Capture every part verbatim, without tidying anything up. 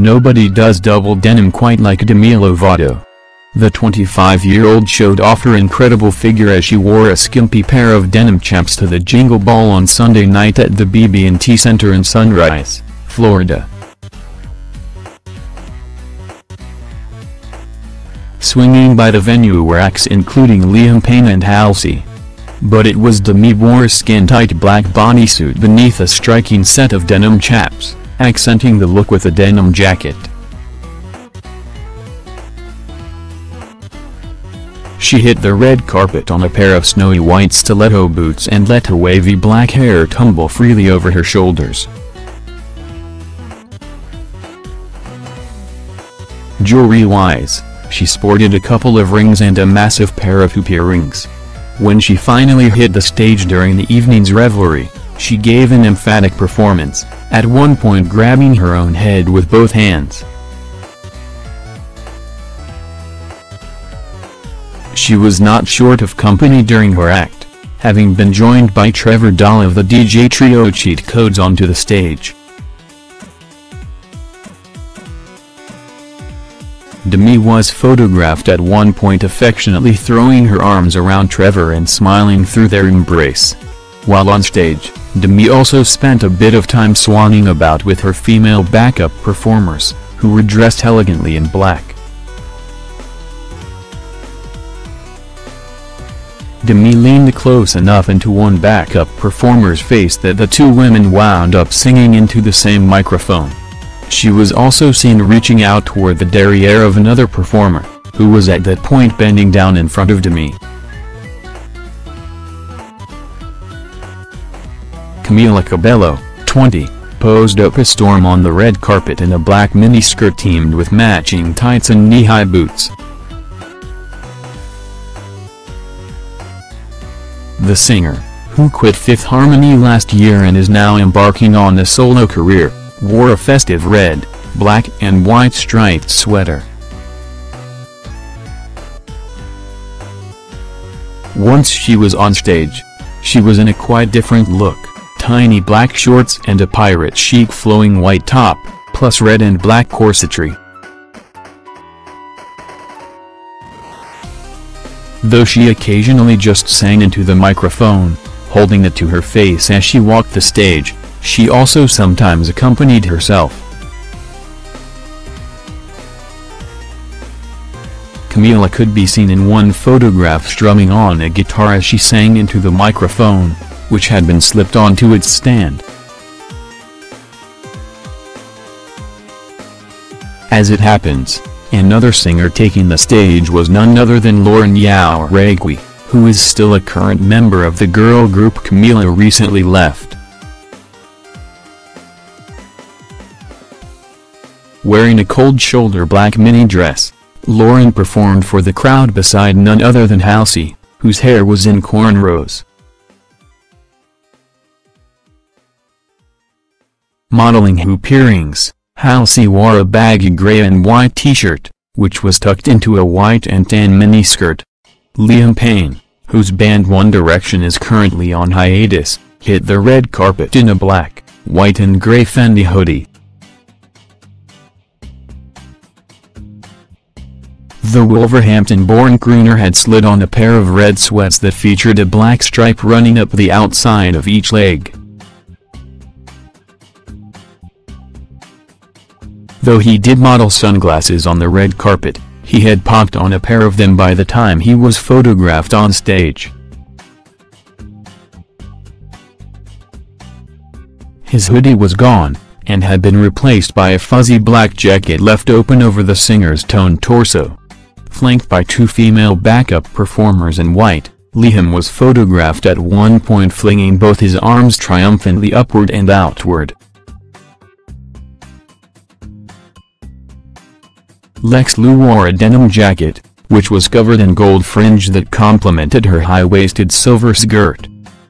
Nobody does double denim quite like Demi Lovato. The twenty-five-year-old showed off her incredible figure as she wore a skimpy pair of denim chaps to the Jingle Ball on Sunday night at the B B and T Center in Sunrise, Florida. Swinging by the venue were acts including Liam Payne and Halsey. But it was Demi wore a skin-tight black bodysuit beneath a striking set of denim chaps, accenting the look with a denim jacket. She hit the red carpet on a pair of snowy white stiletto boots and let her wavy black hair tumble freely over her shoulders. Jewelry-wise, she sported a couple of rings and a massive pair of hoop earrings. When she finally hit the stage during the evening's revelry, she gave an emphatic performance, at one point grabbing her own head with both hands. She was not short of company during her act, having been joined by Trevor Dahl of the D J trio Cheat Codes onto the stage. Demi was photographed at one point affectionately throwing her arms around Trevor and smiling through their embrace. While on stage, Demi also spent a bit of time swanning about with her female backup performers, who were dressed elegantly in black. Demi leaned close enough into one backup performer's face that the two women wound up singing into the same microphone. She was also seen reaching out toward the derriere of another performer, who was at that point bending down in front of Demi. Camila Cabello, twenty, posed up a storm on the red carpet in a black miniskirt teamed with matching tights and knee-high boots. The singer, who quit Fifth Harmony last year and is now embarking on a solo career, wore a festive red, black and white striped sweater. Once she was on stage, she was in a quite different look, tiny black shorts and a pirate chic flowing white top, plus red and black corsetry. Though she occasionally just sang into the microphone, holding it to her face as she walked the stage, she also sometimes accompanied herself. Camila could be seen in one photograph strumming on a guitar as she sang into the microphone, which had been slipped onto its stand. As it happens, another singer taking the stage was none other than Lauren Jauregui, who is still a current member of the girl group Camila recently left. Wearing a cold shoulder black mini dress, Lauren performed for the crowd beside none other than Halsey, whose hair was in cornrows. Modeling hoop earrings, Halsey wore a baggy gray and white t-shirt, which was tucked into a white and tan miniskirt. Liam Payne, whose band One Direction is currently on hiatus, hit the red carpet in a black, white and gray Fendi hoodie. The Wolverhampton-born crooner had slid on a pair of red sweats that featured a black stripe running up the outside of each leg. Though he did model sunglasses on the red carpet, he had popped on a pair of them by the time he was photographed on stage. His hoodie was gone, and had been replaced by a fuzzy black jacket left open over the singer's toned torso. Flanked by two female backup performers in white, Liam was photographed at one point flinging both his arms triumphantly upward and outward. Lex Lu wore a denim jacket, which was covered in gold fringe that complemented her high-waisted silver skirt.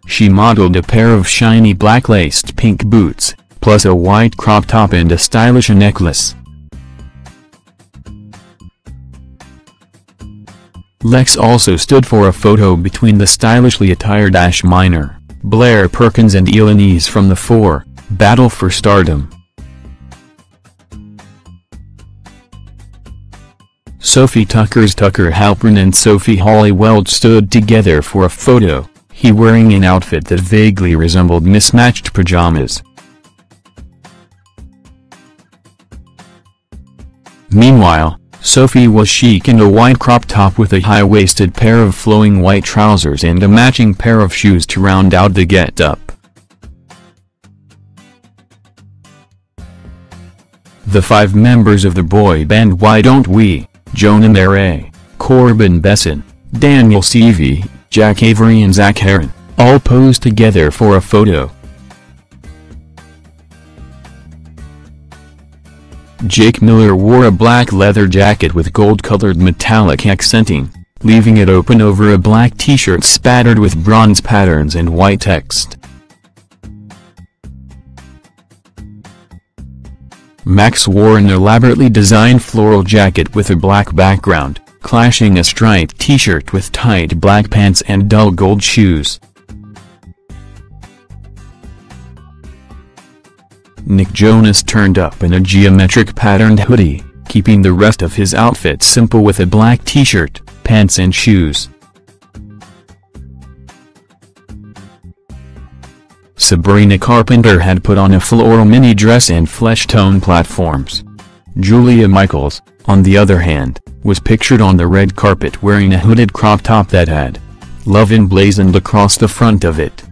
She modeled a pair of shiny black-laced pink boots, plus a white crop top and a stylish necklace. Lex also stood for a photo between the stylishly attired Ash Minor, Blair Perkins and Elonise from the four, Battle for Stardom. Sophie Tucker's Tucker Halpern and Sophie Holly Weld stood together for a photo, he wearing an outfit that vaguely resembled mismatched pajamas. Meanwhile, Sophie was chic in a white crop top with a high-waisted pair of flowing white trousers and a matching pair of shoes to round out the get-up. The five members of the boy band Why Don't We, Jonah Marais, Corbin Besson, Daniel Seavey, Jack Avery and Zach Heron, all posed together for a photo. Jake Miller wore a black leather jacket with gold-colored metallic accenting, leaving it open over a black t-shirt spattered with bronze patterns and white text. Max wore an elaborately designed floral jacket with a black background, clashing a striped t-shirt with tight black pants and dull gold shoes. Nick Jonas turned up in a geometric patterned hoodie, keeping the rest of his outfit simple with a black t-shirt, pants and shoes. Sabrina Carpenter had put on a floral mini-dress and flesh-tone platforms. Julia Michaels, on the other hand, was pictured on the red carpet wearing a hooded crop top that had love emblazoned across the front of it.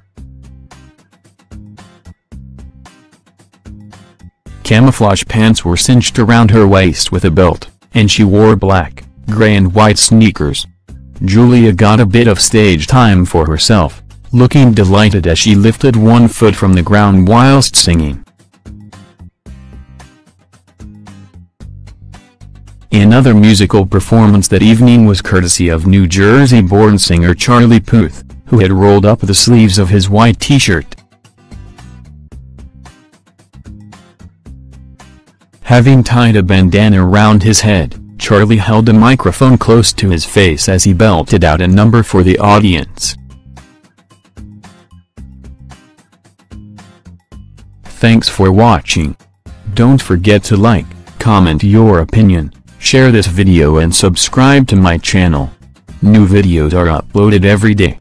Camouflage pants were cinched around her waist with a belt, and she wore black, gray and white sneakers. Julia got a bit of stage time for herself, looking delighted as she lifted one foot from the ground whilst singing. Another musical performance that evening was courtesy of New Jersey-born singer Charlie Puth, who had rolled up the sleeves of his white t-shirt. Having tied a bandana around his head, Charlie held a microphone close to his face as he belted out a number for the audience. Thanks for watching. Don't forget to like, comment your opinion, share this video and subscribe to my channel. New videos are uploaded every day.